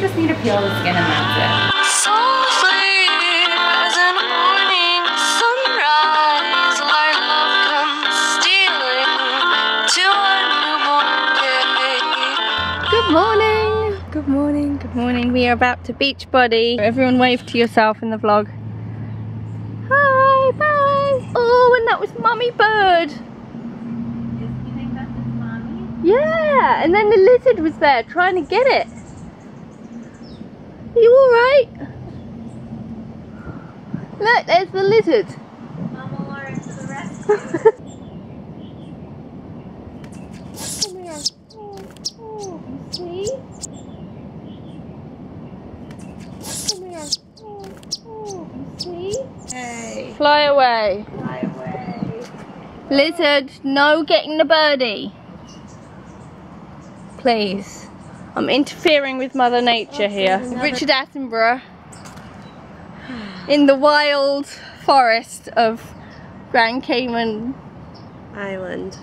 just need to peel the skin and that's it. So clear as a morning sunrise, our love comes stealing to our newborn day. Good morning. Good morning. Good morning. We are about to Beachbody. Everyone wave to yourself in the vlog. Hi. Bye. Oh, and that was Mummy Bird. Yeah, and then the lizard was there trying to get it. Are you alright? Look, there's the lizard. Mama Laura to the rescue. Come here. Oh, you see? Come here. Oh, you see? Hey. Fly away. Fly away. Lizard, no getting the birdie. Please, I'm interfering with Mother Nature here. Richard Attenborough in the wild forest of Grand Cayman Island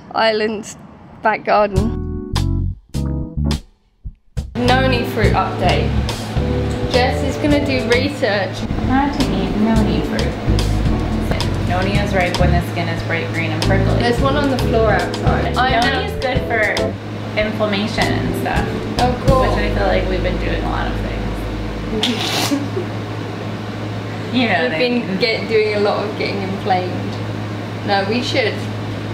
back garden. Noni fruit update. Jess is gonna do research how to eat noni fruit. Noni is ripe when the skin is bright green and prickly. There's one on the floor outside. Noni is good for inflammation and stuff. Oh, cool. Which I feel like we've been doing a lot of things. You know, we've been doing a lot of getting inflamed. No, we should.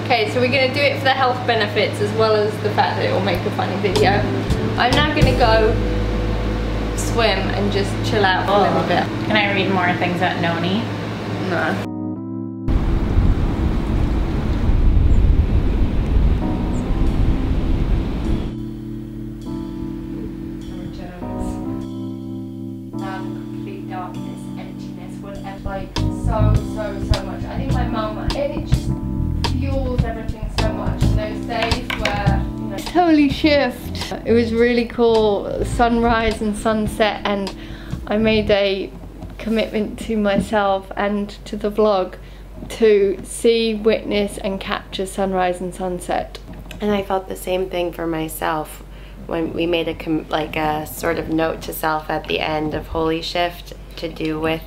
Okay, so we're gonna do it for the health benefits as well as the fact that it will make a funny video. I'm now gonna go swim and just chill out a little bit. Can I read more things at Noni? No. Like so much. I think my mum, it just fuels everything so much. And those days where, you know, Wholly Shift. It was really cool, sunrise and sunset, and I made a commitment to myself and to the vlog to see, witness and capture sunrise and sunset. And I felt the same thing for myself when we made a sort of note to self at the end of Wholly Shift to do with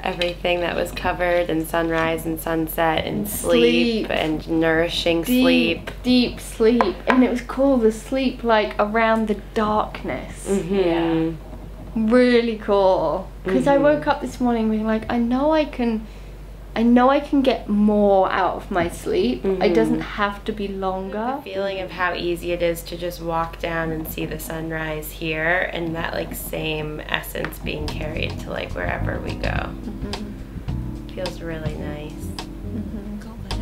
everything that was covered in sunrise and sunset and sleep and nourishing deep sleep. And it was cool, the sleep like around the darkness. Yeah, really cool, because I woke up this morning being like, I know I can get more out of my sleep. It doesn't have to be longer. The feeling of how easy it is to just walk down and see the sunrise here, and that like same essence being carried to like wherever we go. Feels really nice.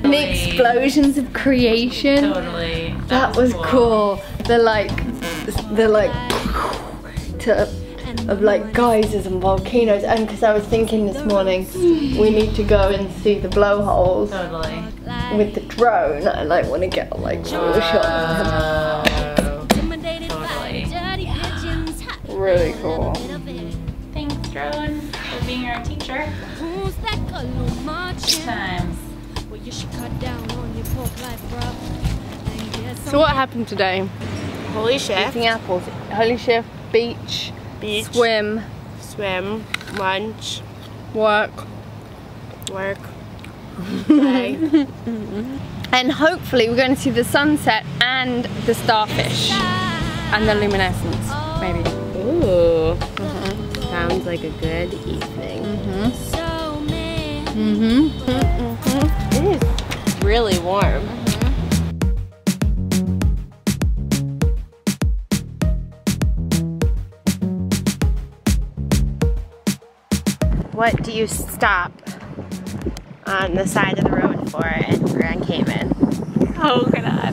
And the explosions of creation. Totally. That was cool. The like of like geysers and volcanoes, and because I was thinking this morning we need to go and see the blowholes with the drone. I like want to get like little shots. Really cool. Thanks drone for being our teacher. So what happened today? Wholly Shift. Eating apples. Wholly Shift, beach, swim, lunch, work, play. And hopefully we're going to see the sunset and the starfish and the luminescence, maybe. Ooh, sounds like a good evening. It is really warm. What do you stop on the side of the road for in Grand Cayman? Coconut. I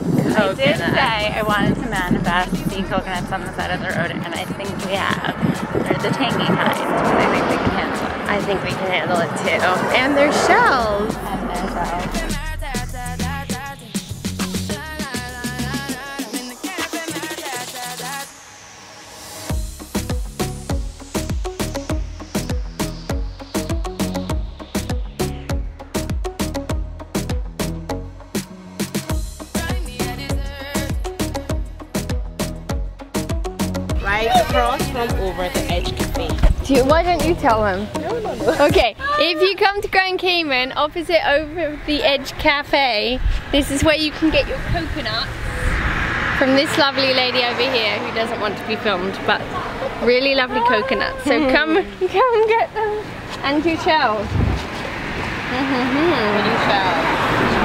did say I wanted to manifest the coconuts on the side of the road, and I think we have. They're the tangy kind, but I think we can handle it. I think we can handle it too. And their shells. And their shells. Across It's from Over the Edge Cafe. Why don't you tell them? No. Okay, if you come to Grand Cayman, opposite Over the Edge Cafe, this is where you can get your coconut from this lovely lady over here who doesn't want to be filmed, but really lovely coconuts. So come get them and do shells.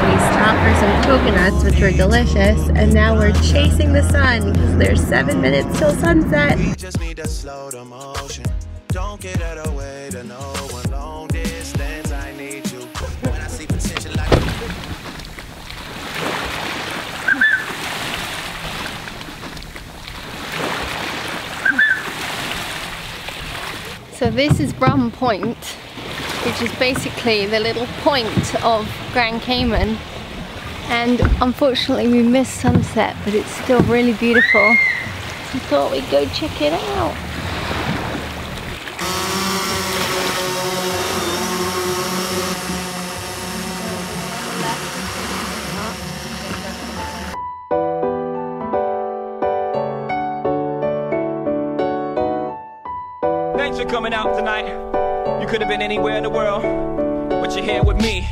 We stopped for some coconuts, which were delicious, and now we're chasing the sun because there's 7 minutes till sunset. We just need to slow the motion. Don't get out of way to know one long distance. I need you when I see potential like you. So this is Rum Point, which is basically the little point of Grand Cayman, and unfortunately we missed sunset, but it's still really beautiful. I thought we'd go check it out. Thanks for coming out tonight. You could have been anywhere in the world, but you're here with me.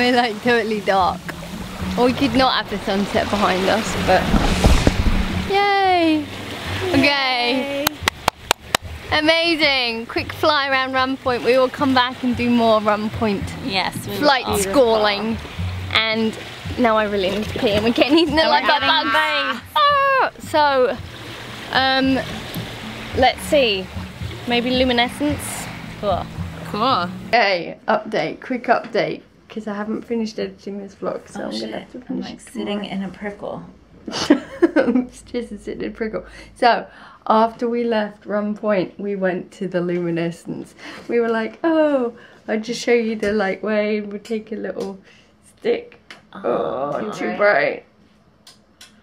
We're like totally dark. We could not have the sunset behind us, but yay! Okay, amazing. Quick fly around Rum Point. We will come back and do more Rum Point. Yes, we flight schooling. And now I really need to pee, and we're getting eaten like a bug. Oh, so let's see. Maybe luminescence. Cool. Cool. Okay, update. Quick update. Because I haven't finished editing this vlog, so I'm gonna have to finish. I'm like sitting in a prickle. It's just a sitting in a prickle. So after we left Rum Point, we went to the luminescence. We were like, oh, I'll just show you the light wave. We'll take a little stick. Oh, too bright.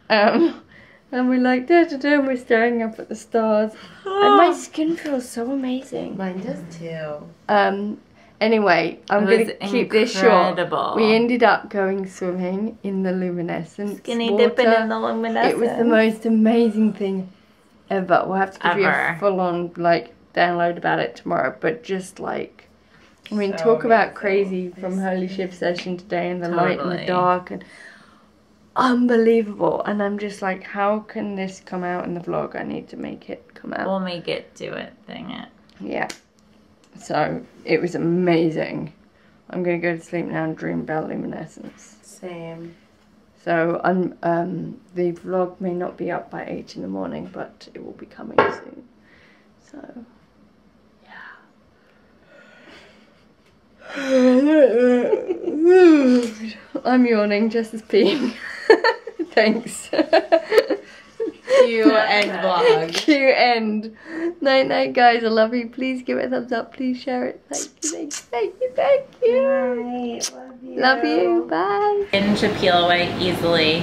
And we're like, da da da, and we're staring up at the stars. And my skin feels so amazing. Mine does too. Anyway, I'm going to keep this short. We ended up going swimming in the luminescence. Skinny dipping in the luminescence. It was the most amazing thing ever. We'll have to give you a full-on like download about it tomorrow. But just like, I mean, so talk about crazy from Wholly Shift session today and the light and the dark and unbelievable. And I'm just like, how can this come out in the vlog? I need to make it come out. We'll make it do it. Dang it. Yeah. So it was amazing. I'm gonna go to sleep now and dream about luminescence. Same. So I'm the vlog may not be up by 8 in the morning, but it will be coming soon. So I'm yawning just as peeing. Thanks. Q end vlog. Q end. Night night guys, I love you. Please give it a thumbs up, please share it. Thank you. Night. Love you. Bye. And to peel away easily.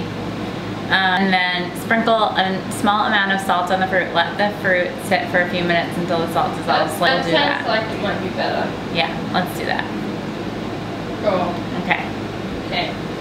And then sprinkle a small amount of salt on the fruit. Let the fruit sit for a few minutes until the salt dissolves. That sounds like it might be better. Yeah, let's do that. Cool. Okay. Okay.